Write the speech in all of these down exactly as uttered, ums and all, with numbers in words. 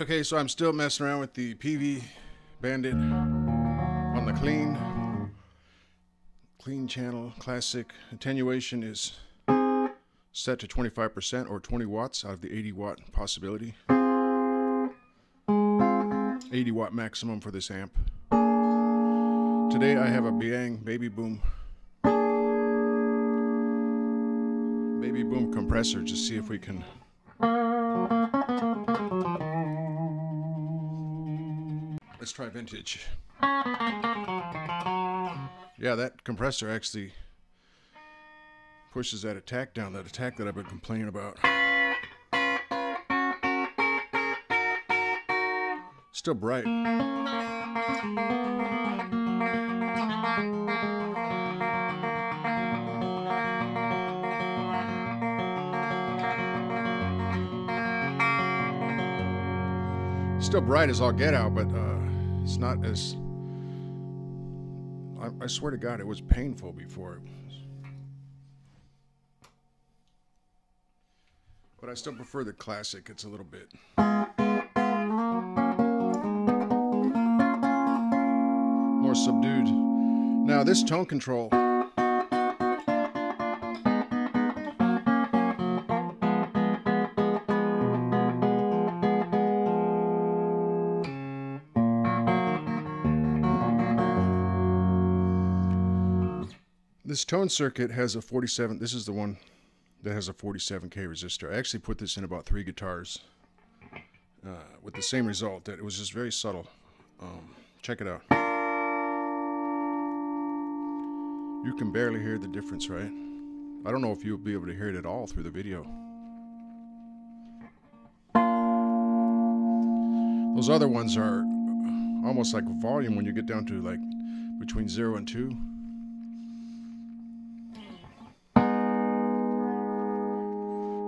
Okay, so I'm still messing around with the Peavey Bandit on the clean. Clean channel, classic. Attenuation is set to twenty-five percent or twenty watts out of the eighty watt possibility. eighty watt maximum for this amp. Today I have a Biang Baby Boom. Baby Boom compressor to see if we can let's try vintage. Yeah, that compressor actually pushes that attack down, that attack that I've been complaining about. Still bright. Still bright as all get out, but uh, it's not as... I swear to God, it was painful before. But I still prefer the classic. It's a little bit. More subdued. Now this tone control. This tone circuit has a forty-seven, this is the one that has a forty-seven K resistor. I actually put this in about three guitars uh, with the same result, that it was just very subtle. Um, check it out. You can barely hear the difference, right? I don't know if you'll be able to hear it at all through the video. Those other ones are almost like volume when you get down to like between zero and two.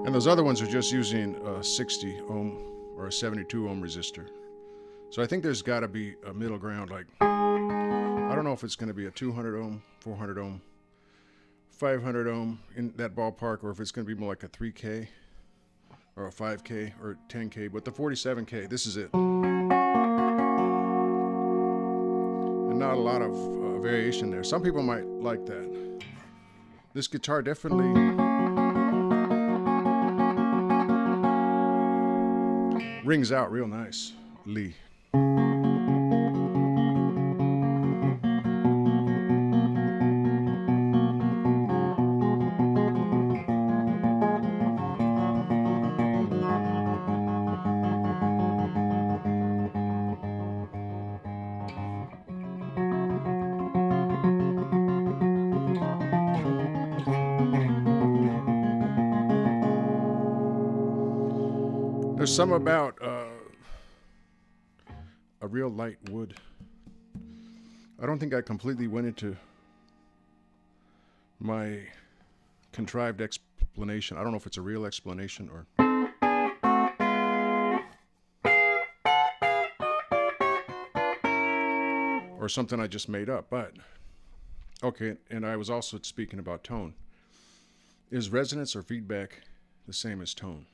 And those other ones are just using a sixty ohm or a seventy-two ohm resistor. So I think there's got to be a middle ground. Like, I don't know if it's going to be a two hundred ohm, four hundred ohm, five hundred ohm in that ballpark, or if it's going to be more like a three K or a five K or ten K. But the forty-seven K, this is it. And not a lot of uh, variation there. Some people might like that. This guitar definitely rings out real nice, Lee. There's some about uh, a real light wood. I don't think I completely went into my contrived explanation. I don't know if it's a real explanation or... or something I just made up, but... Okay, and I was also speaking about tone. Is resonance or feedback the same as tone?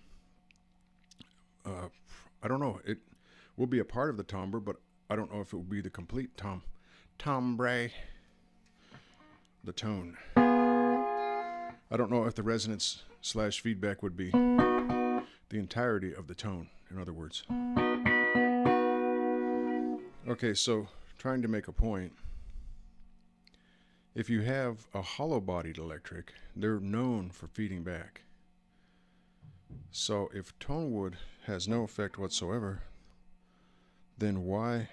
Uh, I don't know. It will be a part of the timbre, but I don't know if it will be the complete tom, timbre, the tone. I don't know if the resonance slash feedback would be the entirety of the tone, in other words. Okay, so trying to make a point. If you have a hollow-bodied electric, they're known for feeding back. So if tone wood has no effect whatsoever, then why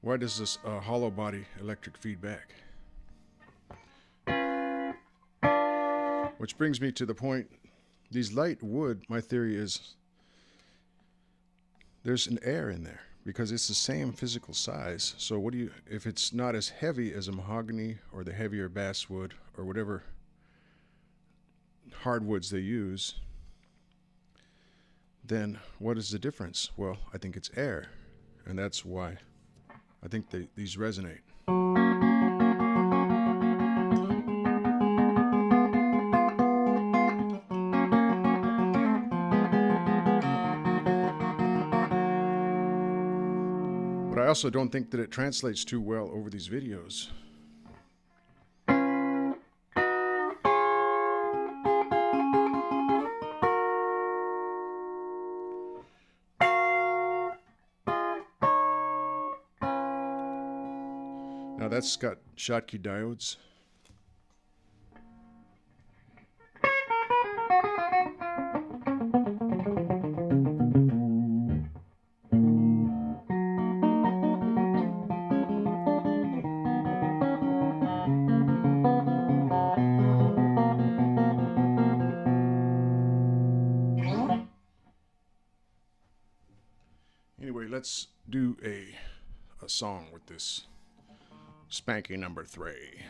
why does this uh, hollow body electric feedback? Which brings me to the point, these light wood, my theory is there's an air in there, because it's the same physical size. So what do you, if it's not as heavy as a mahogany or the heavier basswood or whatever hardwoods they use, then what is the difference? Well, I think it's air, and that's why I think they, these resonate. also don't think that it translates too well over these videos. Now that's got Schottky diodes. Anyway, let's do a, a song with this Spanky number three.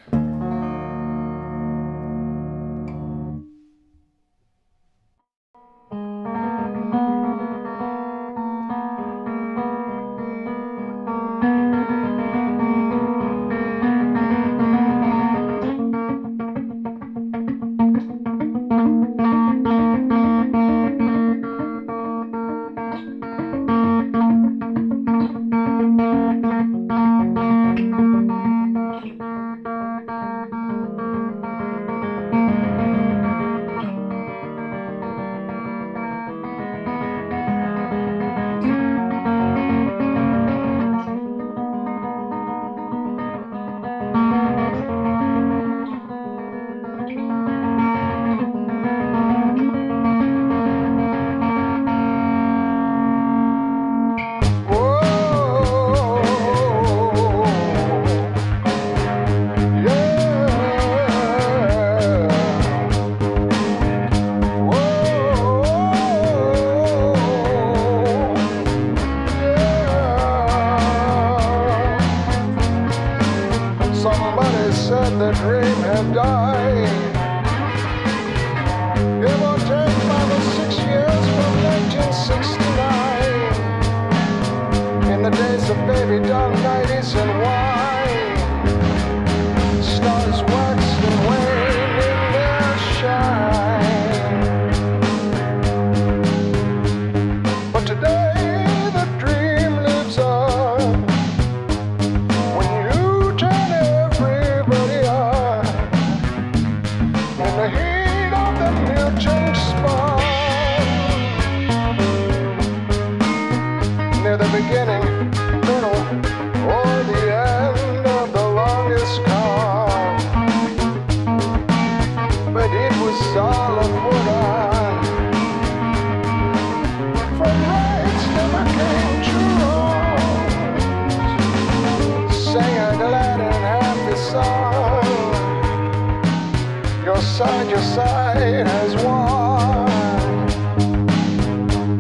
Side your side has won.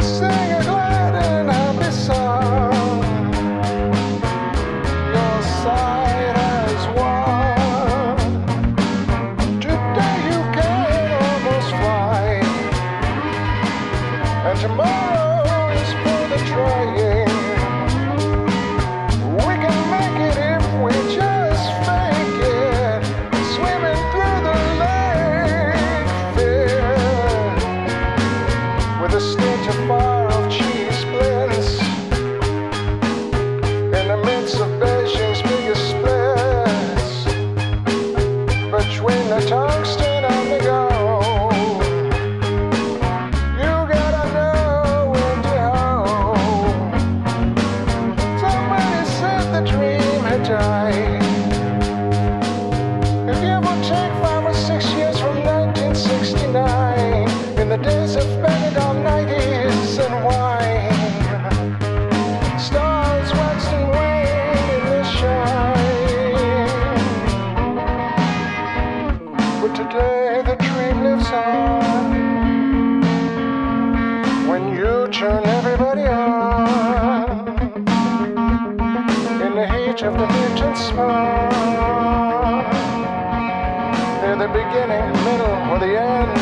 Sing a glad and happy song. Your side has won. Today you can almost fly, and tomorrow is for the trying. We can make it if we just fake it. Swimming through the a stage of bar of cheese blends in the midst of Beijing's biggest splits between the tungsten and the gold. You gotta know when to hold. Somebody said the dream had died. If you will take five or six years from nineteen sixty-nine, in the days of Bandit on nineties and wine, stars waxed and waned in the shine. But today the dream lives on when you turn everybody on in the heat of the mutant smile. They're the beginning, middle, or the end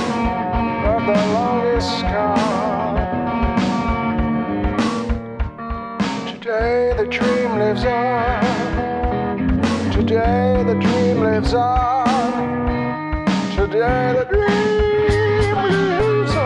of the longest scar. Today the dream lives on. Today the dream lives on. Today the dream lives on.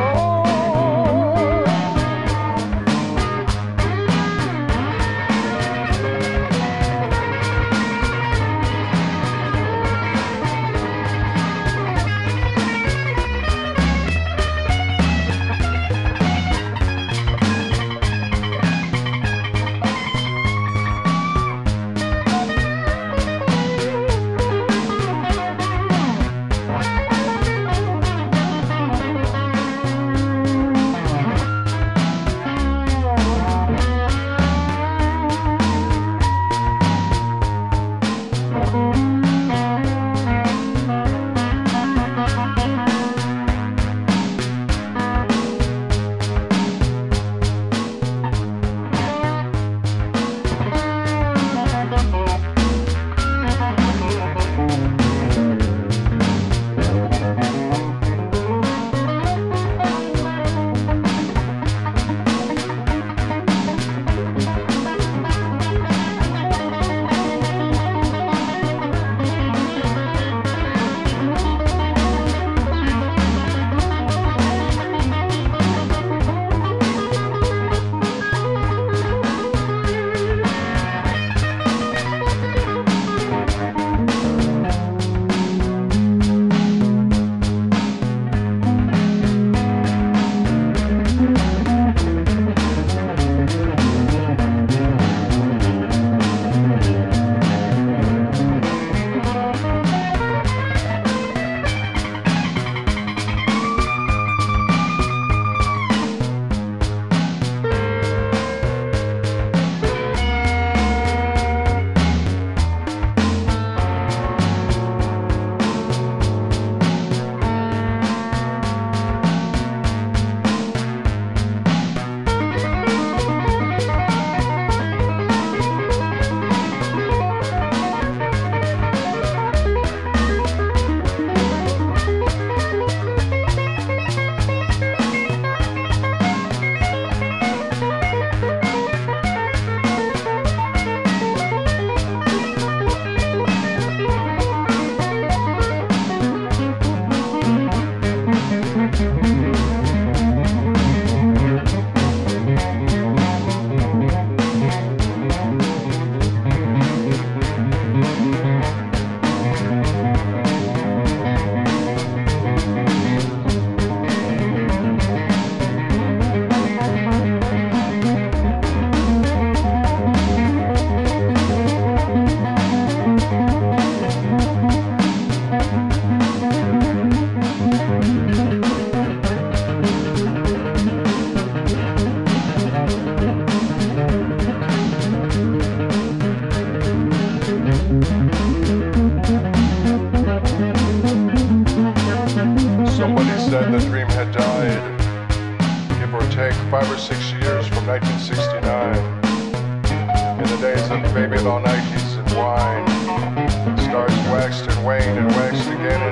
five or six years from nineteen sixty-nine, in the days of the baby law Nikes and wine. Stars waxed and waned and waxed again.